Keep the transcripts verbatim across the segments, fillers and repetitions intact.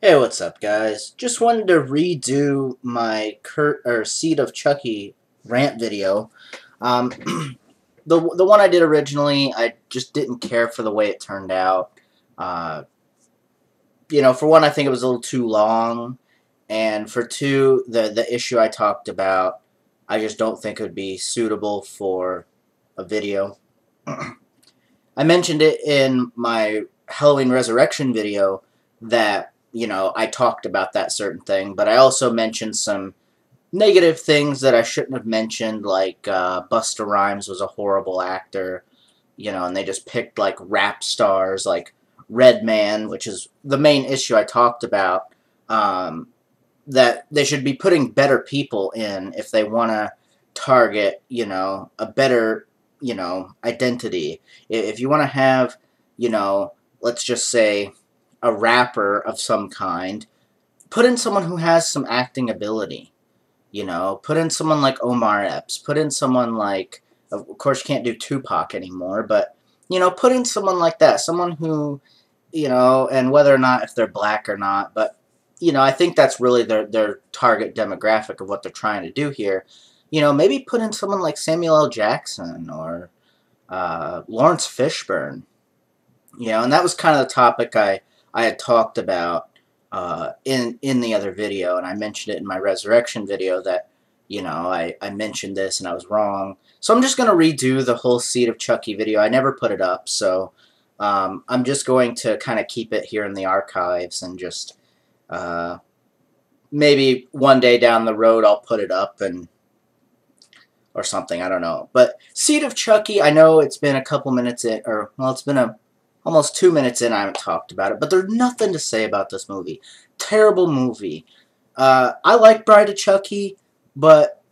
Hey, what's up, guys? Just wanted to redo my Cur or Seed of Chucky rant video. Um, the the one I did originally, I just didn't care for the way it turned out. Uh, you know, for one, I think it was a little too long, and for two, the the issue I talked about, I just don't think it would be suitable for a video. I mentioned it in my Halloween Resurrection video that, you know, I talked about that certain thing, but I also mentioned some negative things that I shouldn't have mentioned, like uh, Busta Rhymes was a horrible actor, you know, and they just picked, like, rap stars, like Redman, which is the main issue I talked about, um, that they should be putting better people in if they want to target, you know, a better, you know, identity. If you want to have, you know, let's just say a rapper of some kind, put in someone who has some acting ability, you know, put in someone like Omar Epps, put in someone like, of course you can't do Tupac anymore, but, you know, put in someone like that, someone who, you know, and whether or not if they're black or not, but, you know, I think that's really their, their target demographic of what they're trying to do here. You know, maybe put in someone like Samuel L. Jackson or uh, Lawrence Fishburne, you know, and that was kind of the topic I I had talked about uh, in in the other video, and I mentioned it in my Resurrection video that, you know, I, I mentioned this and I was wrong. So I'm just going to redo the whole Seed of Chucky video. I never put it up, so um, I'm just going to kind of keep it here in the archives and just uh, maybe one day down the road I'll put it up and or something, I don't know. But Seed of Chucky, I know it's been a couple minutes in, or, well, it's been a almost two minutes in, I haven't talked about it, but there's nothing to say about this movie. Terrible movie. Uh, I like Bride of Chucky, but,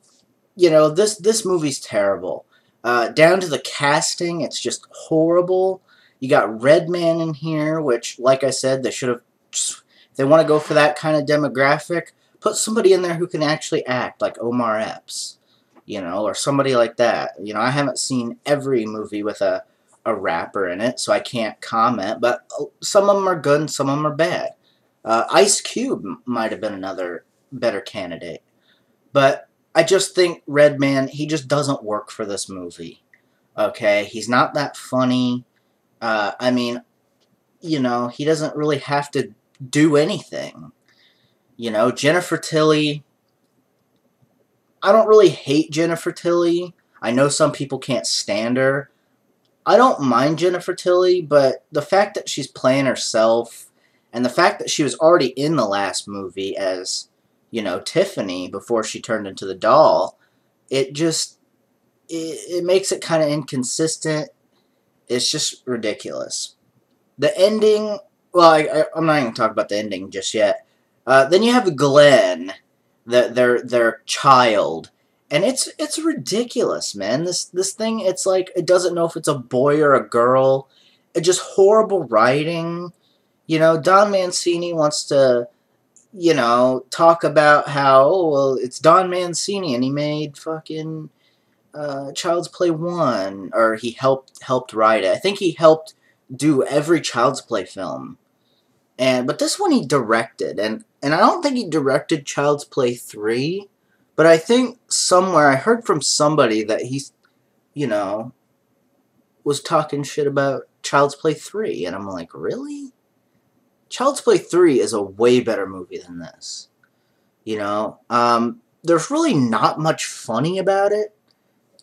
you know, this, this movie's terrible. Uh, down to the casting, it's just horrible. You got Redman in here, which, like I said, they should have, if they want to go for that kind of demographic, put somebody in there who can actually act, like Omar Epps, you know, or somebody like that. You know, I haven't seen every movie with a a rapper in it, so I can't comment, but some of them are good and some of them are bad. Uh, Ice Cube might have been another better candidate, but I just think Redman, he just doesn't work for this movie, okay? He's not that funny. Uh, I mean, you know, he doesn't really have to do anything. You know, Jennifer Tilly, I don't really hate Jennifer Tilly. I know some people can't stand her. I don't mind Jennifer Tilly, but the fact that she's playing herself and the fact that she was already in the last movie as, you know, Tiffany before she turned into the doll, it just, it, it makes it kind of inconsistent. It's just ridiculous. The ending, well, I, I, I'm not even going to talk about the ending just yet. Uh, then you have Glenn, the, their, their child. And it's it's ridiculous, man. This this thing, it's like it doesn't know if it's a boy or a girl. It's just horrible writing. You know, Don Mancini wants to, you know, talk about how, oh, well, it's Don Mancini and he made fucking uh, Child's Play one. Or he helped helped write it. I think he helped do every Child's Play film. And but this one he directed. And, and I don't think he directed Child's Play three. But I think somewhere, I heard from somebody that he's, you know, was talking shit about Child's Play three. And I'm like, really? Child's Play three is a way better movie than this. You know, um, there's really not much funny about it,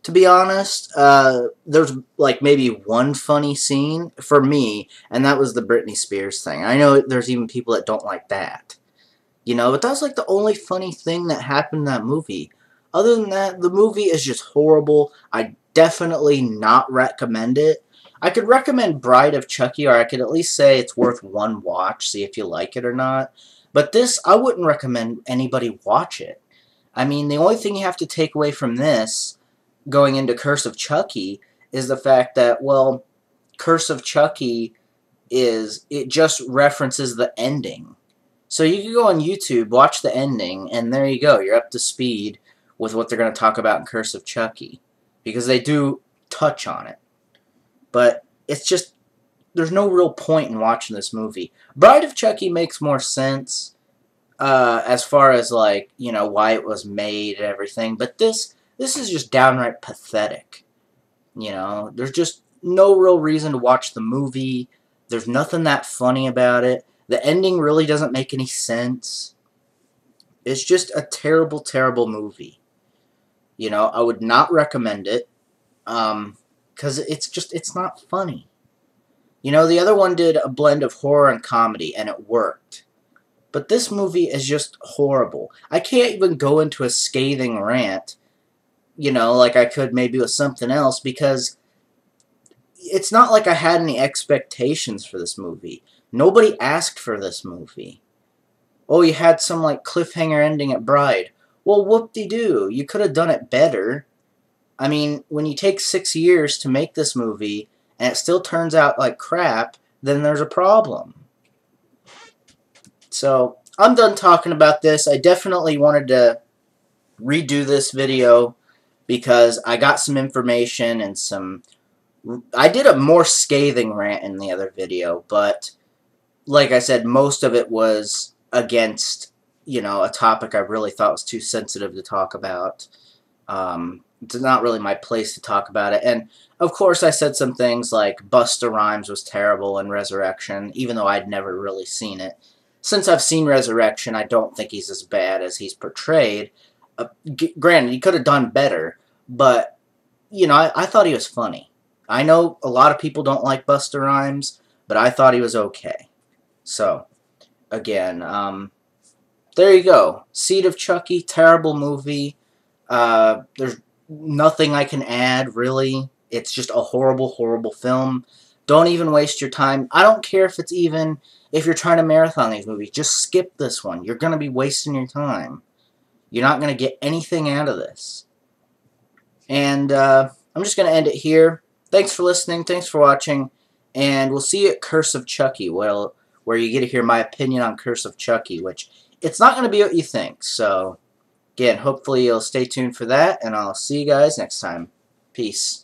to be honest. Uh, there's, like, maybe one funny scene for me, and that was the Britney Spears thing. I know there's even people that don't like that. You know, but that was like the only funny thing that happened in that movie. Other than that, the movie is just horrible. I definitely not recommend it. I could recommend Bride of Chucky, or I could at least say it's worth one watch, see if you like it or not. But this, I wouldn't recommend anybody watch it. I mean, the only thing you have to take away from this, going into Curse of Chucky, is the fact that, well, Curse of Chucky is, it just references the ending. So you can go on YouTube, watch the ending, and there you go. You're up to speed with what they're going to talk about in Curse of Chucky. Because they do touch on it. But it's just there's no real point in watching this movie. Bride of Chucky makes more sense uh, as far as, like, you know, why it was made and everything. But this, this is just downright pathetic. You know, there's just no real reason to watch the movie. There's nothing that funny about it. The ending really doesn't make any sense. It's just a terrible, terrible movie. You know, I would not recommend it. Um, because it's just, it's not funny. You know, the other one did a blend of horror and comedy, and it worked. But this movie is just horrible. I can't even go into a scathing rant, you know, like I could maybe with something else, because it's not like I had any expectations for this movie. Nobody asked for this movie. Oh, you had some, like, cliffhanger ending at Bride. Well, whoop-de-doo. You could have done it better. I mean, when you take six years to make this movie, and it still turns out like crap, then there's a problem. So, I'm done talking about this. I definitely wanted to redo this video because I got some information and some... I did a more scathing rant in the other video, but like I said, most of it was against, you know, a topic I really thought was too sensitive to talk about. Um... It's not really my place to talk about it. And, of course, I said some things like Busta Rhymes was terrible in Resurrection, even though I'd never really seen it. Since I've seen Resurrection, I don't think he's as bad as he's portrayed. Uh, g granted, he could have done better, but, you know, I, I thought he was funny. I know a lot of people don't like Busta Rhymes, but I thought he was okay. So, again, um, there you go. Seed of Chucky, terrible movie. Uh, there's nothing I can add, really. It's just a horrible, horrible film. Don't even waste your time. I don't care if it's even, if you're trying to marathon these movies, just skip this one. You're going to be wasting your time. You're not going to get anything out of this. And uh, I'm just going to end it here. Thanks for listening. Thanks for watching. And we'll see you at Curse of Chucky, well, where you get to hear my opinion on Curse of Chucky, which it's not going to be what you think, so... Again, hopefully you'll stay tuned for that, and I'll see you guys next time. Peace.